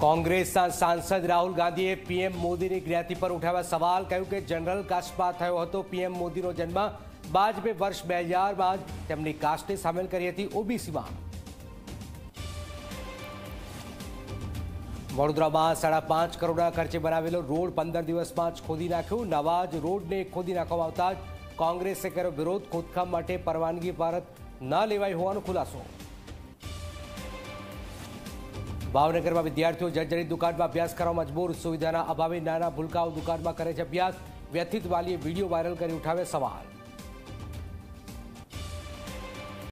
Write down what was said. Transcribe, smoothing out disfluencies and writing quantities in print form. કોંગ્રેસના સાંસદ રાહુલ ગાંધીએ પીએમ મોદીની જ્ઞાતિ પર ઉઠાવ્યા સવાલ, કહ્યું કે જનરલ કાસ્ટમાં થયો હતો। પીએમ મોદીનો જન્મ બાદ બે વર્ષ 2000 બાદ તેમની કાસ્ટને સામેલ કરી હતી ઓબીસીમાં। વડોદરામાં 5.5 કરોડના ખર્ચે બનાવેલો રોડ 15 દિવસમાં જ ખોદી નાખ્યો। નવા જ રોડને ખોદી નાખવામાં આવતા જ કોંગ્રેસે કર્યો વિરોધ। ખોદકામ માટે પરવાનગી ભારત ન લેવાઈ હોવાનો ખુલાસો। भावनगर में विद्यार्थियों जर्जरित दुकान में अभ्यास करवा मजबूर। सुविधा अभावे नाना भूलकाओ दुकान में करे अभ्यास। व्यथित वालीए वीडियो वायरल कर उठावे सवाल।